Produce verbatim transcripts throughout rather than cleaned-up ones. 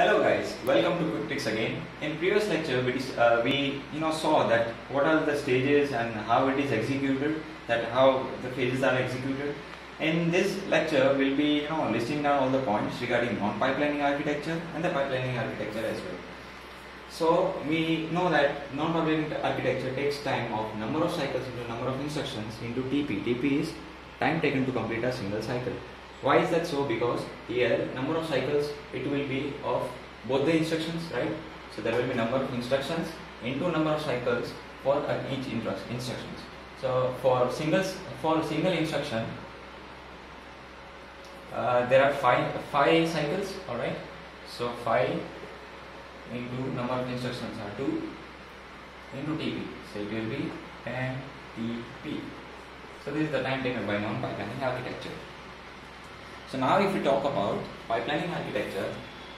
Hello guys, welcome to Quick Trixx again. In previous lecture we, uh, we you know saw that what are the stages and how it is executed, that how the phases are executed. In this lecture we'll be you know listing down all the points regarding non-pipelining architecture and the pipelining architecture as well. So we know that non-pipelining architecture takes time of number of cycles into number of instructions into T P. T P is time taken to complete a single cycle. Why is that so? Because here number of cycles it will be of both the instructions, right? So there will be number of instructions into number of cycles for each instructions. So for singles for single instruction, uh, there are five five cycles. All right. So five into number of instructions are two into T P. So it will be N T P. So this is the time taken by non-pipelining architecture. So now if we talk about pipelining architecture,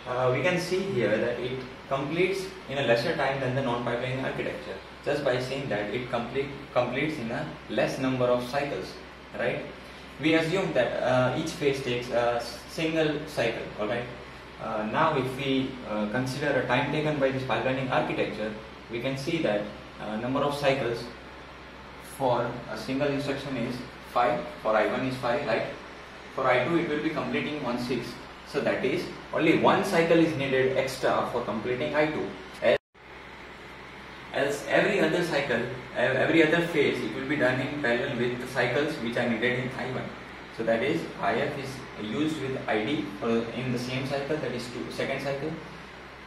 uh, we can see here that it completes in a lesser time than the non-pipelining architecture, just by saying that it complete, completes in a less number of cycles, right? We assume that uh, each phase takes a single cycle, alright? Uh, now if we uh, consider a time taken by this pipelining architecture, we can see that uh, number of cycles for a single instruction is five, for I one is five, right? For I two it will be completing one sixth, so that is only one cycle is needed extra for completing I two, else every other cycle, every other phase it will be done in parallel with the cycles which are needed in I one. So that is I F is used with I D for in the same cycle, that is two, second cycle,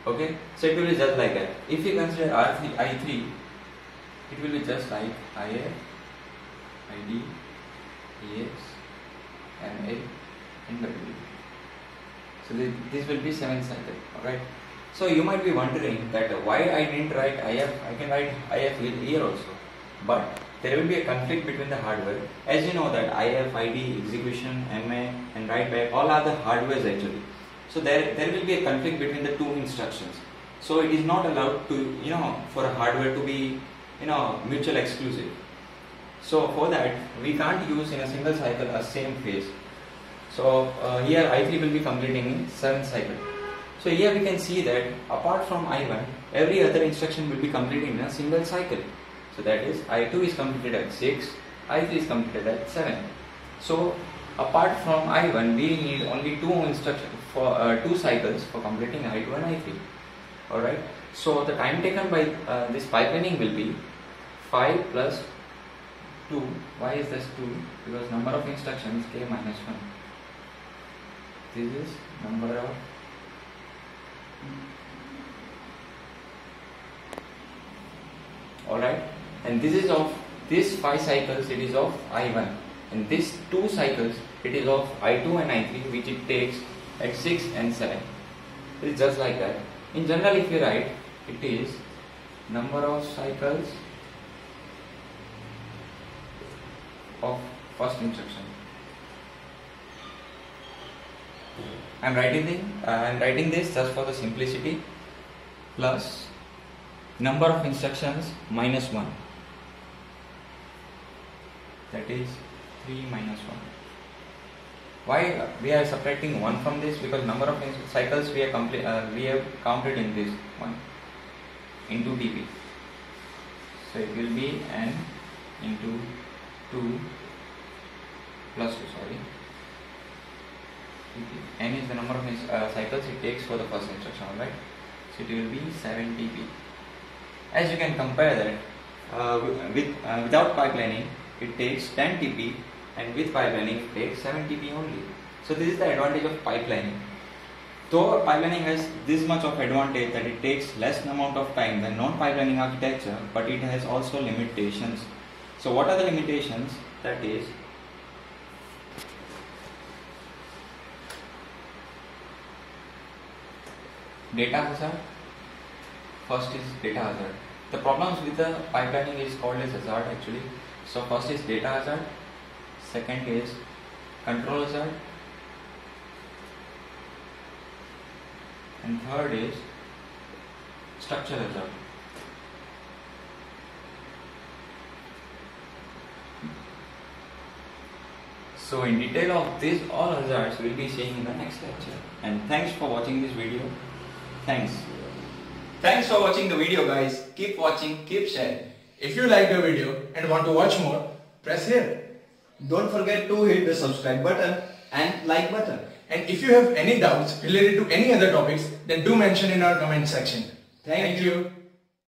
okay? So it will be just like that. If you consider I three, it will be just like I F, I D, E X, and A and W. So this, this will be seventh cycle, alright? So you might be wondering that why I didn't write I F, I can write I F here also. But there will be a conflict between the hardware. As you know that I F, I D, execution, M A and write back, all are the hardwares actually. So there, there will be a conflict between the two instructions. So it is not allowed to, you know, for a hardware to be, you know, mutual exclusive. So for that, we can't use in a single cycle a same phase. So uh, here I three will be completing in seventh cycle. So here we can see that apart from I one, every other instruction will be completed in a single cycle. So that is I two is completed at six, I three is completed at seven. So apart from I one, we need only two instruction for uh, two cycles for completing I two and I three. Alright. So the time taken by uh, this pipelining will be five plus two. Why is this two? Because number of instructions k minus one. This is number of alright, and this is of this five cycles, it is of I one, and this two cycles it is of I two and I three, which it takes at six and seven. It is just like that. In general, if you write, it is number of cycles of first instruction. I am writing this, uh, I am writing this just for the simplicity, plus number of instructions minus one, that is three minus one. Why we are subtracting one from this? Because number of cycles we, are complete, uh, we have counted in this one into T P. So it will be n into two plus two, sorry, n is the number of uh, cycles it takes for the first instruction, right? So it will be seven T P. As you can compare that, uh, with uh, without pipelining it takes ten T P, and with pipelining it takes seven T P only. So this is the advantage of pipelining. Though pipelining has this much of advantage that it takes less amount of time than non-pipelining architecture, but it has also limitations. So what are the limitations? That is, data hazard. First is data hazard. The problems with the pipelining is called as hazard actually. So first is data hazard, second is control hazard, and third is structure hazard. So in detail of this all hazards will be seen in the next lecture, and thanks for watching this video. Thanks. Thanks for watching the video, guys. Keep watching, keep sharing. If you like the video and want to watch more, press here. Don't forget to hit the subscribe button and like button. And if you have any doubts related to any other topics, then do mention in our comment section. Thank, Thank you. you.